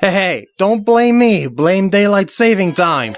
Hey, don't blame me, blame Daylight Saving Time!